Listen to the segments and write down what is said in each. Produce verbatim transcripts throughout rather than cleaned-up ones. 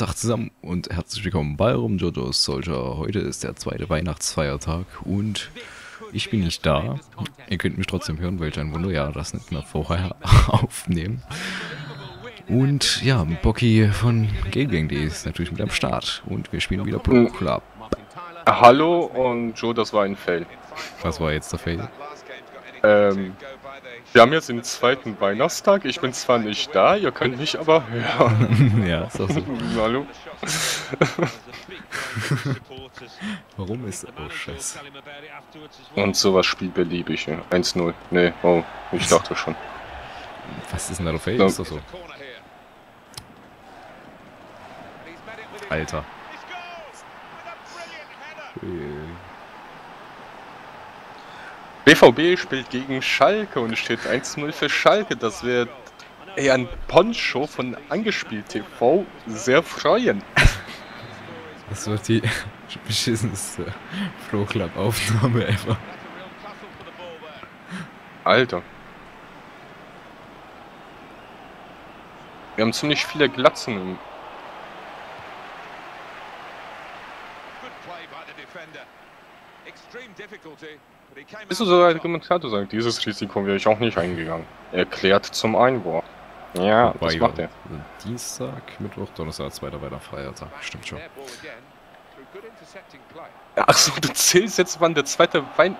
Tag zusammen und herzlich willkommen bei JoeJoeSoldier. Heute ist der zweite Weihnachtsfeiertag und ich bin nicht da. Ihr könnt mich trotzdem hören, welch ein Wunder. Ja, das nicht mehr vorher aufnehmen. Und ja, Bocki von Game Gang ist natürlich mit am Start und wir spielen wieder Pro Club. Hallo und Joe, das war ein Fail. Was war jetzt der Fail? Ähm, wir haben jetzt den zweiten Weihnachtstag. Ich bin zwar nicht da, ihr könnt mich aber hören. Ja, ist auch so. Hallo. Warum ist das auch scheiße? Und sowas spielt beliebig, ja. eins null. Nee, oh, ich dachte schon. Was ist denn da noch Fail? Ist das so? Alter. B V B spielt gegen Schalke und steht eins null für Schalke. Das wird Herrn Poncho von Angespielt T V sehr freuen. Das wird die beschissenste Pro Club Aufnahme ever. Alter. Wir haben ziemlich viele Glatzen im... Bist du so ein Kommentator sagt, dieses Risiko wäre ich auch nicht eingegangen. Erklärt zum Einwurf. Ja, was macht er? Dienstag, Mittwoch, Donnerstag, zweiter Weihnachtsfeiertag. Stimmt schon. Achso, du zählst jetzt, wann der zweite Wein...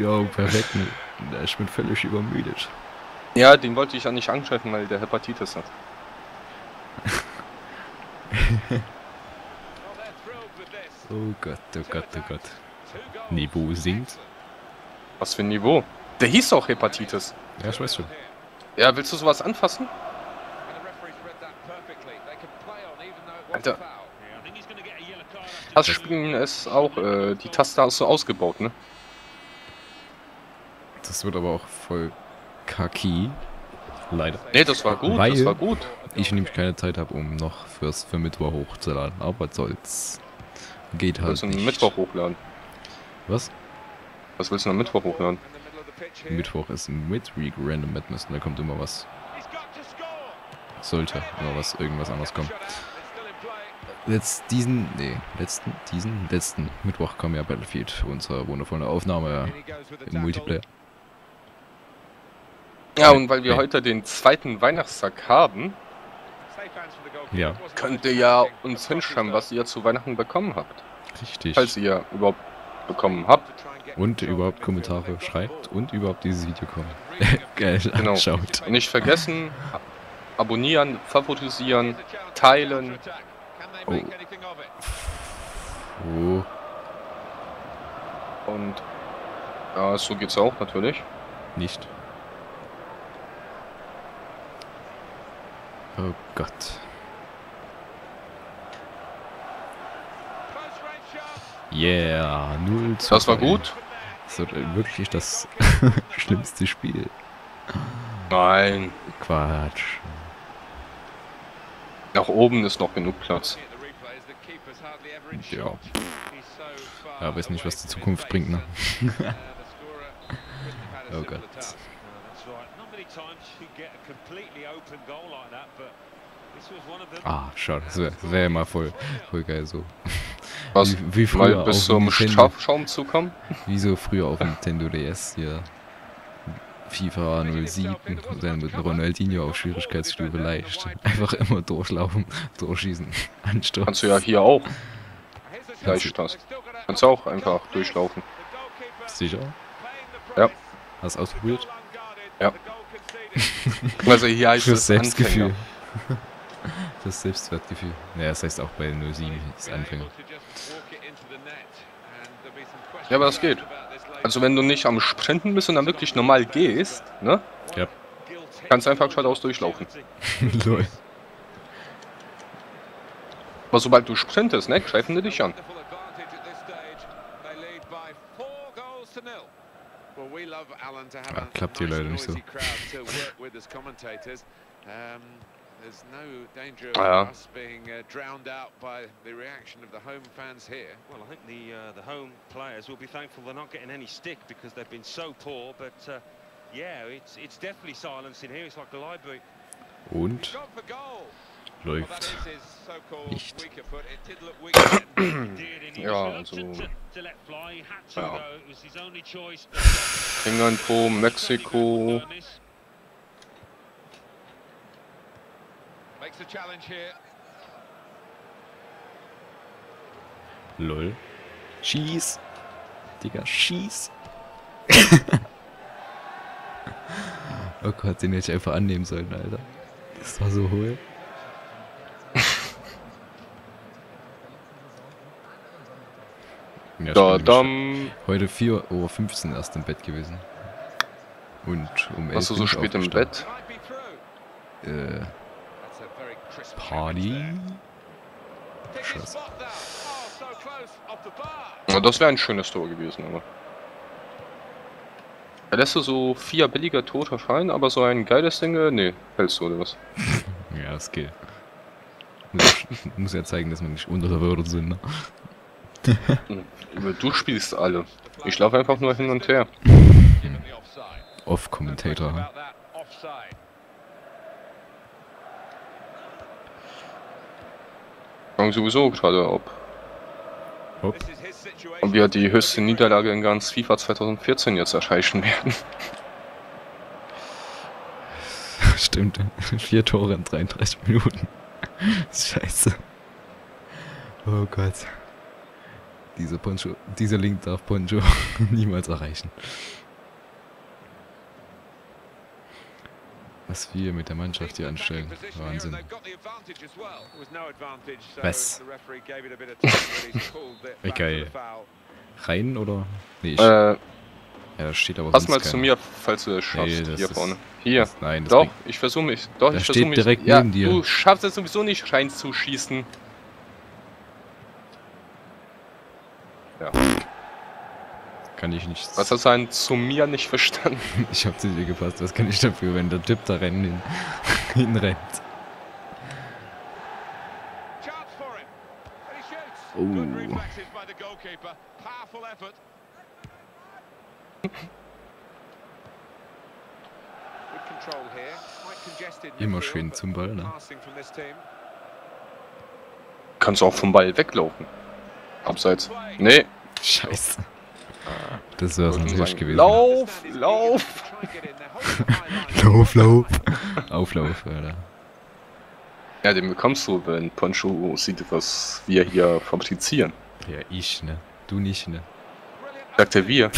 Ja, perfekt. Ich bin völlig übermüdet. Ja, den wollte ich ja nicht anschalten, weil der Hepatitis hat. Oh Gott, oh Gott, oh Gott. Niveau singt. Was für ein Niveau? Der hieß auch Hepatitis. Ja, ich weiß schon. Ja, willst du sowas anfassen? Alter. Das Spielen ist auch, äh, die Taste hast du ausgebaut, ne? Das wird aber auch voll kacki. Leider. Ne, das war gut, Weil das war gut. ich nämlich keine Zeit habe, um noch fürs für Mittwoch hochzuladen. Aber was soll's. Geht halt. Was willst du am Mittwoch hochladen? Was? Was willst du am Mittwoch hochladen? Mittwoch ist Midweek Random Madness und da kommt immer was. Sollte immer was, irgendwas anderes kommen. Letzt diesen, nee, letzten, diesen, letzten Mittwoch kam ja Battlefield, unsere wundervolle Aufnahme im Multiplayer. Ja, und weil wir hey. heute den zweiten Weihnachtstag haben, ja. könnt ihr ja uns hinschreiben, was ihr zu Weihnachten bekommen habt. Richtig. Falls ihr überhaupt bekommen habt. Und überhaupt Kommentare schreibt und überhaupt dieses Video kommt. Geil, genau. Anschaut. Nicht vergessen, abonnieren, favorisieren, teilen. Oh. Oh. Und ja, so geht's auch natürlich. Nicht. Oh Gott. Yeah, null zu. Das war gut. Das wird wirklich das schlimmste Spiel. Nein. Quatsch. Nach oben ist noch genug Platz. Ja. Ja, weiß nicht, was die Zukunft bringt, ne? Oh Gott. Ah, schade, das wäre wär mal voll, voll geil so. Was? Wie, wie früher mal bis zum Strafschaum zu kommen? Wie so früher auf Nintendo D S hier. FIFA null sieben, dann mit Ronaldinho auf Schwierigkeitsstufe leicht. Einfach immer durchlaufen, durchschießen, Ansturz. Kannst du ja hier auch. Leicht das. Kannst du auch einfach durchlaufen. Sicher? Ja. Hast du ausprobiert? Ja. Also hier heißt das Selbstgefühl. Anfänger. Das Selbstwertgefühl. Naja, das heißt auch bei null sieben ist Anfänger. Ja, aber das geht. Also wenn du nicht am Sprinten bist und dann wirklich normal gehst, ne? Ja. Kannst einfach geradeaus durchlaufen. Lol. Aber sobald du sprintest, ne, greifen die dich an. Ja, klappt hier leider nicht so. Ja. Und läuft nicht. Ja, also ja. England, Co., Mexiko. Lol. Schieß. Digga, schieß. Oh Gott, den hätte ich einfach annehmen sollen, Alter. Das war so hohl. Ja, da, dam. Heute vier Uhr fünfzehn erst im Bett gewesen. Und um elf Uhr. Warst du so spät im Bett? Äh. Party? Scheiße. Na, das wäre ein schönes Tor gewesen, aber. Da lässt du so vier billiger Tore fallen, aber so ein geiles Ding, nee, hältst du oder was? Ja, es geht. Muss, muss ja zeigen, dass wir nicht untere Würde sind, ne? Du spielst alle. Ich laufe einfach nur hin und her. Off-Kommentator. Ich frage sowieso gerade, ob. Ob. Und wir die höchste Niederlage in ganz FIFA zwanzig vierzehn jetzt erreichen werden. Stimmt, vier Tore in dreiunddreißig Minuten. Scheiße. Oh Gott. Diese Poncho, dieser Link darf Poncho niemals erreichen. Was wir mit der Mannschaft hier anstellen. Wahnsinn. Was? Geil. Rein oder? Nee, ich. Äh. Ja, da steht aber pass mal keiner zu mir, falls du das schaffst. Nee, das hier ist, vorne. Hier. Das, nein, das doch, bringt, ich versuche mich. Doch, da ich versuche mich. Direkt ja, neben dir. Du schaffst es sowieso nicht reinzuschießen. Ja. Kann ich nicht. Was hast du an zu mir nicht verstanden? Ich hab's nicht gepasst. Was kann ich dafür, wenn der Typ da rennen hinrennt? Oh. Immer schön zum Ball, ne? Kannst auch vom Ball weglaufen. Abseits. Nee. Scheiße. Das wär's natürlich gewesen. Lauf! Lauf! Lauf, lauf! Auflauf, Alter. Ja, den bekommst du, wenn Poncho sieht, was wir hier fabrizieren. Ja, ich, ne? Du nicht, ne? Sagt er wir.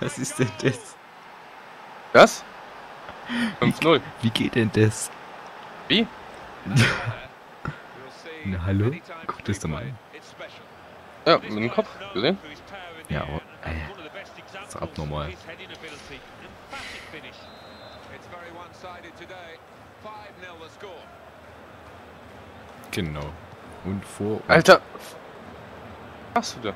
Was ist denn das? Das? fünf null. Wie geht denn das? Wie? Na, hallo? Guck das doch mal ein. Ja, mit dem Kopf, gesehen? Ja, aber, ey, das ist abnormal. Genau. Und vor... Und Alter! Was hast du da?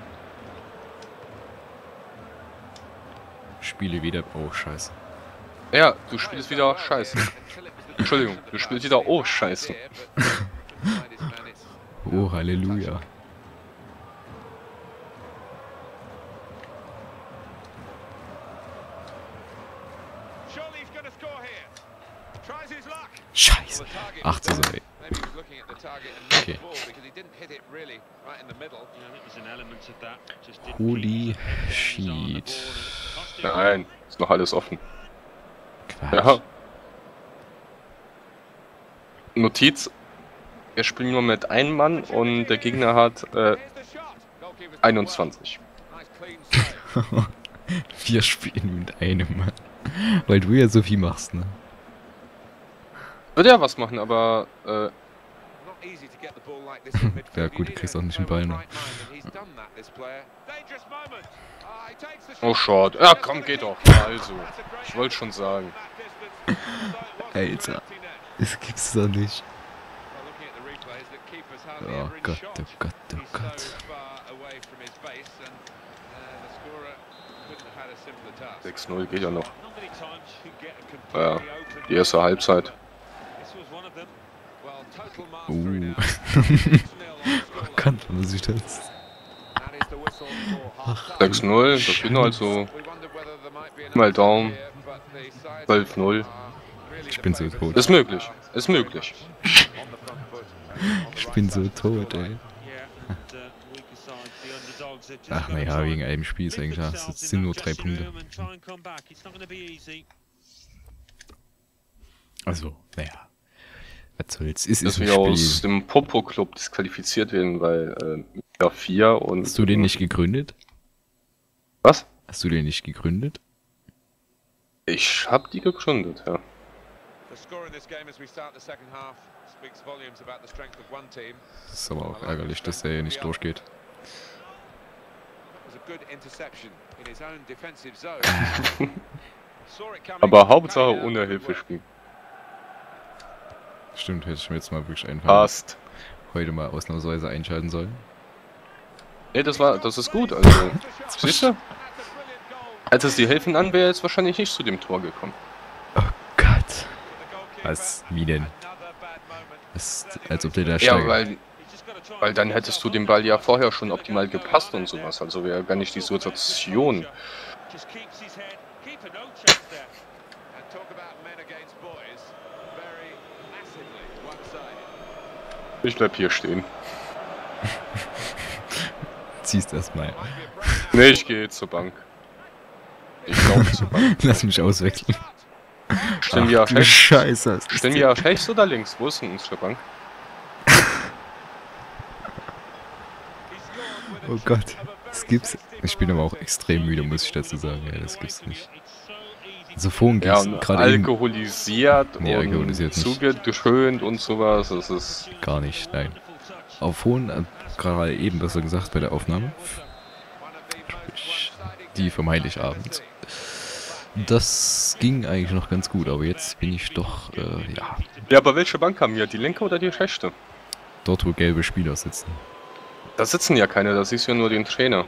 Spiele wieder... Oh, scheiße. Ja, du spielst wieder scheiße. Entschuldigung, du spielst wieder... Oh, scheiße. Oh, Halleluja. Scheiße. Ach, das ist okay. Okay. Holy shit. Nein, ist noch alles offen. Quatsch. Ja. Notiz. Wir spielen nur mit einem Mann und der Gegner hat äh, einundzwanzig. Wir spielen mit einem Mann. Weil du ja so viel machst, ne? Würde ja was machen, aber äh... ja gut, du kriegst auch nicht den Ball noch. Oh Shot. Ja komm, geht doch. Also, ich wollte schon sagen. Alter, das gibt's doch nicht. Oh Gott, oh Gott, oh Gott. sechs null geht ja noch. Ja, die erste Halbzeit. Oh. Man kann man sich das. sechs null, das geht noch, also. Mal Daumen. zwölf null. Ich bin so tot. Ist möglich. Ist möglich. Ich bin so tot, ey. Ach naja, wegen einem Spiel ist eigentlich klar. Es sind nur drei Punkte. Also, naja. Was soll's? Es ist ein Spiel. Dass wir aus dem Popo-Club disqualifiziert werden, weil äh, ja, vier und... Hast du den nicht gegründet? Was? Hast du den nicht gegründet? Ich hab die gegründet, ja. Das ist aber auch ärgerlich, dass der hier nicht durchgeht. Aber Hauptsache ohne Hilfe spielen. Stimmt, hätte ich mir jetzt mal wirklich einfallen. Passt. Heute mal ausnahmsweise einschalten sollen. Ne, das war, das ist gut, also. Siehst du? Als es dir helfen an, wäre jetzt wahrscheinlich nicht zu dem Tor gekommen. Oh Gott. Was? Wie denn? Das ist, als ob der da steigt. Ja, weil, weil dann hättest du den Ball ja vorher schon optimal gepasst und sowas. Also wäre gar nicht die Situation. Ich bleib hier stehen. Ziehst erstmal. Ne, ich gehe zur Bank. Ich glaube zur Bank. Lass mich auswechseln. Stehen wir auf rechts? Scheiße. Stehen wir auf rechts oder links? Wo ist denn unsere Bank? Oh Gott. Das gibt's. Ich bin aber auch extrem müde, muss ich dazu sagen. Ja, das gibt's nicht. So vorhin gibt's ja, gerade alkoholisiert eben, nee, alkoholisiert und zugedröhnt und sowas, das ist... Gar nicht, nein. Auf hohen, gerade eben besser gesagt bei der Aufnahme, sprich, die vom Heiligabend, das ging eigentlich noch ganz gut, aber jetzt bin ich doch, äh, ja. Ja, aber welche Bank haben wir, die linke oder die rechte? Dort, wo gelbe Spieler sitzen. Da sitzen ja keine, da siehst du ja nur den Trainer.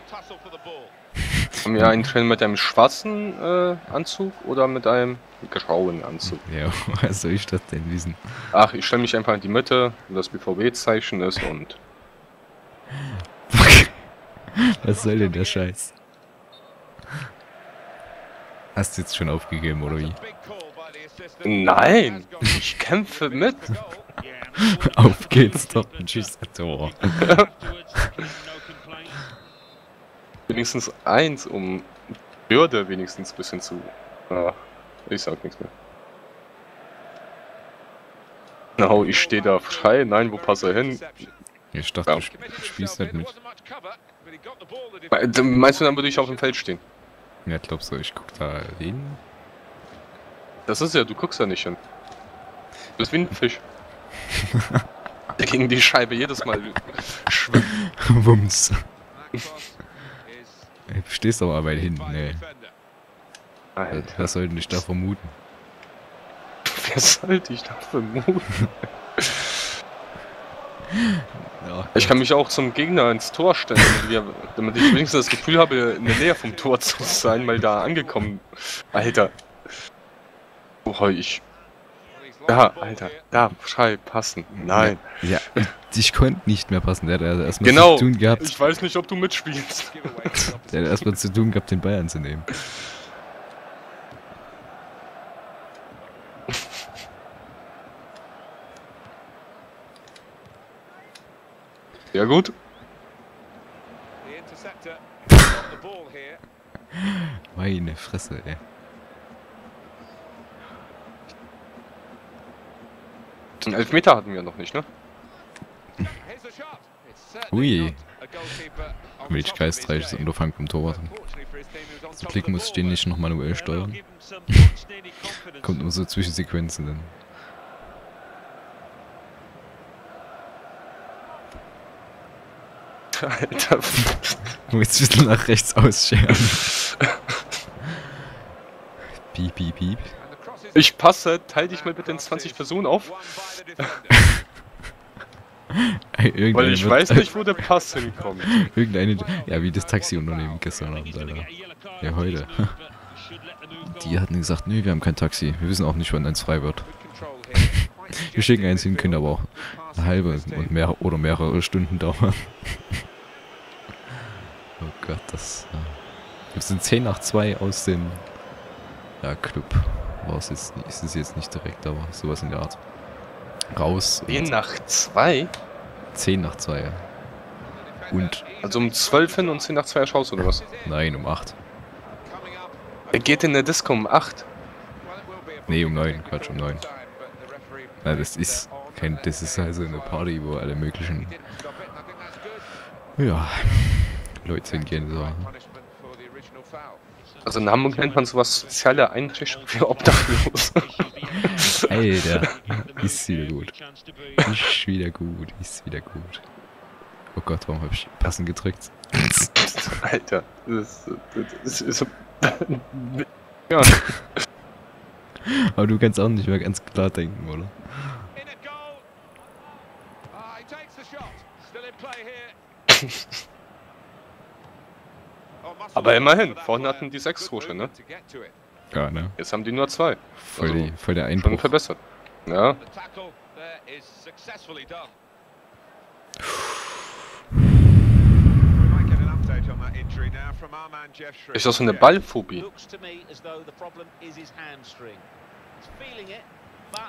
Haben wir einen Trainer mit einem schwarzen äh, Anzug oder mit einem grauen Anzug? Ja, was soll ich das denn wissen? Ach, ich stelle mich einfach in die Mitte, wo das B V B-Zeichen ist und... Was soll denn der Scheiß? Hast du jetzt schon aufgegeben, oder wie? Nein, ich kämpfe mit. Auf geht's doch, tschüss, Tor. Wenigstens eins, um Würde wenigstens ein bisschen zu... Ah, ich sag nichts mehr. No, ich stehe da frei. Nein, wo passt er hin? Ich dachte, ja. Du spielst nicht mit. Me meinst du, dann würde ich auf dem Feld stehen? Ja, glaubst du, ich guck da hin? Das ist ja, du guckst da nicht hin. Du bist wie ein Fisch. Der gegen die Scheibe jedes Mal schwimmt. Wumms. Du stehst aber weit hinten, ey. Alter. Was soll denn ich da vermuten? Wer sollte ich da vermuten? Ja, ich kann mich auch zum Gegner ins Tor stellen, damit, wir, damit ich wenigstens das Gefühl habe, in der Nähe vom Tor zu sein, mal da angekommen. Alter. Oh, ich... Da, Alter, da, Schei, passen. Nein. Ja, ich konnte nicht mehr passen. Der hat erstmal genau. zu tun gehabt. Ich weiß nicht, ob du mitspielst. Der hat erstmal zu tun gehabt, den Bayern zu nehmen. Ja, gut. Meine Fresse, ey. Einen Elfmeter hatten wir noch nicht, ne? Ui. Milchgeistreiches Unterfangen vom Torwart. Zum Blick muss ich den nicht noch manuell steuern. Kommt nur so Zwischensequenzen dann. Alter. Muss jetzt ein bisschen nach rechts ausscheren. Piep, piep, piep. Ich passe, teile dich mal bitte in zwanzig Personen auf. Weil ich weiß nicht, wo der Pass hinkommt. Irgendeine, ja, wie das Taxiunternehmen gestern Abend, Alter. Ja, heute. Die hatten gesagt, nö, wir haben kein Taxi. Wir wissen auch nicht, wann eins frei wird. Wir schicken eins hin, können aber auch eine halbe und mehr oder mehrere Stunden dauern. Oh Gott, das... Wir sind zehn nach zwei aus dem... Ja, Club. war es jetzt, ist es jetzt nicht direkt, aber sowas in der Art. Raus. zehn nach zwei? zehn nach zwei, ja. Und also um zwölf hin und zehn nach zwei erschaust oder was? Nein, um acht. Er geht in der Disco um acht? Ne, um neun, Quatsch, um neun. Na, das ist kein, das ist also eine Party, wo alle möglichen, ja, Leute hingehen sollen. Also in Hamburg nennt man sowas soziale Einrichtung für Obdachlose. Alter, ist wieder gut. Ist wieder gut, ist wieder gut. Oh Gott, warum hab ich passend gedrückt? Alter, das ist, das ist ja. Aber du kannst auch nicht mehr ganz klar denken, oder? Aber immerhin, vorhin hatten die sechs Tore, ne? Ja, ne? Jetzt haben die nur zwei. Voll, also, die, voll der Einbruch. Schon verbessert. Ja. Ist das so eine Ballphobie?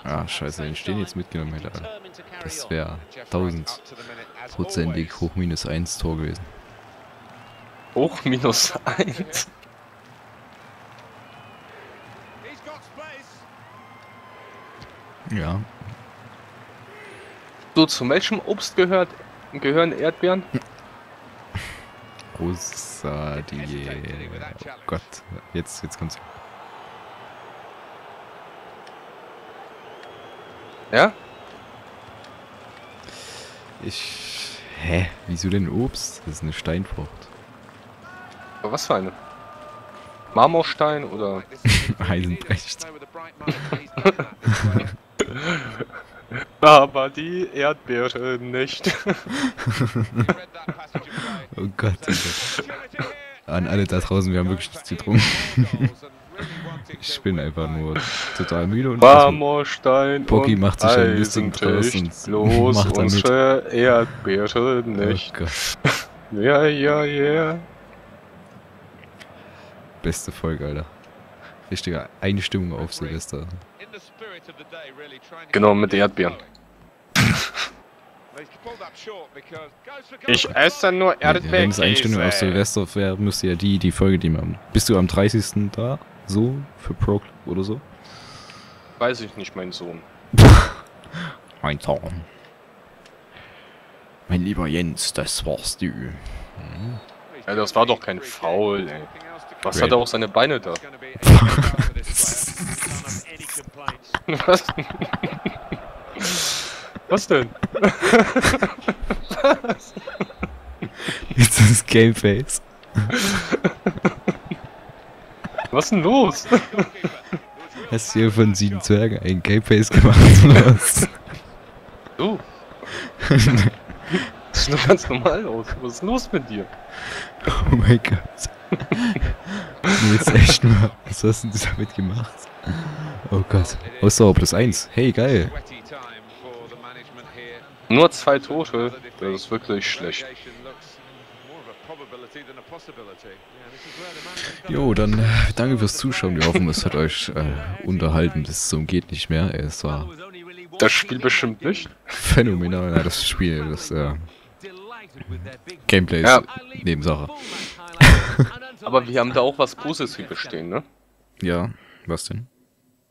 Ah, scheiße, wenn ich den jetzt mitgenommen hätte, Alter. Das wäre tausendprozentig hoch minus eins Tor gewesen. Hoch minus eins? Ja. So, zu welchem Obst gehört, gehören Erdbeeren? Rosadie. Oh Gott, jetzt, jetzt kommt's. Ja? Ich... Hä? Wieso denn Obst? Das ist eine Steinfrucht. Aber was für eine? Marmorstein oder... Eisenbrecht. Aber die Erdbeere nicht. Oh Gott. An alle da draußen, wir haben wirklich nichts getrunken. Ich bin einfach nur total müde und... Marmorstein Bocki macht sich ein bisschen draus und los unsere Erdbeere nicht. Oh Gott. Ja, ja, ja. Beste Folge, Alter. Richtige Einstimmung auf Silvester. Genau, mit Erdbeeren. Ich esse nur Erdbeeren. Wenn es Einstimmung auf Silvester wäre, müsste ja die, die Folge, die wir haben. Bist du am dreißigsten da? So? Für Pro oder so? Weiß ich nicht, mein Sohn. Mein Sohn. Mein lieber Jens, das warst du. Hm. Ja, das war doch kein Foul, ey. Was Red. Hat er auch seine Beine da? Was? Was denn? Was? Jetzt ist Gameface. Was denn los? Hast du hier von sieben Zwergen ein Gameface gemacht? Was? Du? Das sieht nur ganz normal aus. Was ist los mit dir? Oh mein Gott. Jetzt echt mal. Was hast du damit gemacht? Oh Gott. Ausdauer plus eins. Hey, geil. Nur zwei Tote. Das ist wirklich schlecht. Jo, dann danke fürs Zuschauen. Wir hoffen, es hat euch äh, unterhalten. Bis zum geht nicht mehr. Es war das Spiel bestimmt nicht phänomenal. Ja, das Spiel, das äh, Gameplay ist ja Nebensache. Aber wir haben da auch was Positives stehen, ne? Ja, was denn?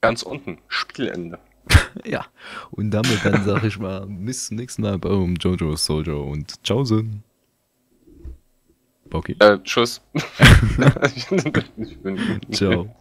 Ganz unten, Spielende. Ja, und damit dann sage ich mal, bis zum nächsten Mal bei eurem JoJoeSoldier und tschaußen. Bocki. Äh, tschüss. Ciao.